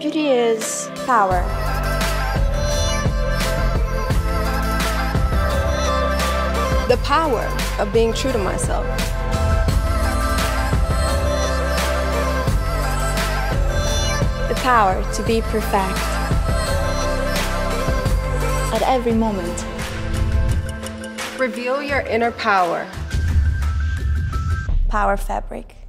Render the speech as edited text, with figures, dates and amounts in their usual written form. Beauty is power. The power of being true to myself. The power to be perfect at every moment. Reveal your inner power. Power Fabric.